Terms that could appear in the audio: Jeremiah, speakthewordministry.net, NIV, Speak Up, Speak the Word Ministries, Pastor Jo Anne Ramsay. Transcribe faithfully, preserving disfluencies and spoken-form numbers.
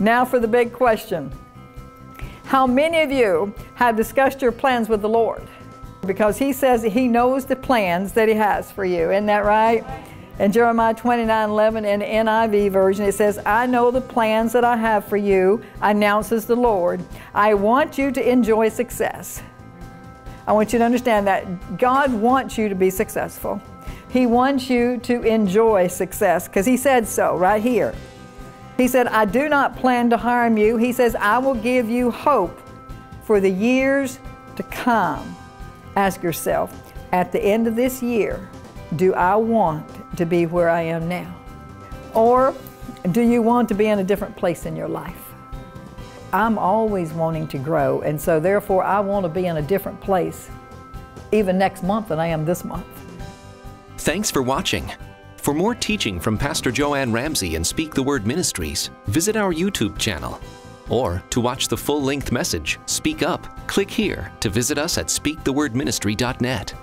Now for the big question. How many of you have discussed your plans with the Lord? Because He says that He knows the plans that He has for you. Isn't that right? In Jeremiah twenty-nine eleven in the N I V version, it says, "I know the plans that I have for you," announces the Lord. "I want you to enjoy success." I want you to understand that God wants you to be successful. He wants you to enjoy success because He said so right here. He said, "I do not plan to harm you." He says, "I will give you hope for the years to come." Ask yourself, at the end of this year, do I want to be where I am now? Or do you want to be in a different place in your life? I'm always wanting to grow, and so therefore I want to be in a different place even next month than I am this month. Thanks for watching. For more teaching from Pastor Jo Anne Ramsay and Speak the Word Ministries, visit our YouTube channel. Or to watch the full-length message, Speak Up, click here to visit us at speak the word ministry dot net.